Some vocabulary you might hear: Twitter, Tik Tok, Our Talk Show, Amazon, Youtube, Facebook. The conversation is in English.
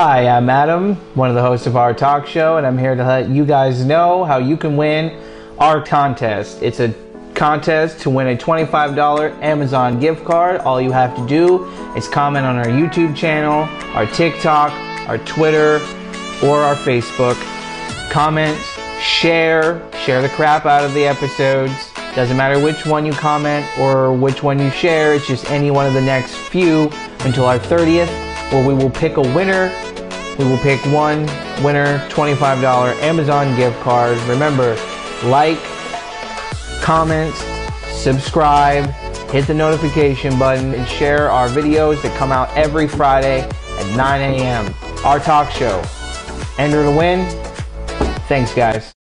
Hi, I'm Adam, one of the hosts of Our Talk Show, and I'm here to let you guys know how you can win our contest. It's a contest to win a $25 Amazon gift card. All you have to do is comment on our YouTube channel, our TikTok, our Twitter, or our Facebook. Comment, share the crap out of the episodes. Doesn't matter which one you comment or which one you share, it's just any one of the next few until our 30th. Where we will pick a winner. We will pick one winner, $25 Amazon gift card. Remember, like, comment, subscribe, hit the notification button, and share our videos that come out every Friday at 9 a.m. Our Talk Show. Enter to win. Thanks, guys.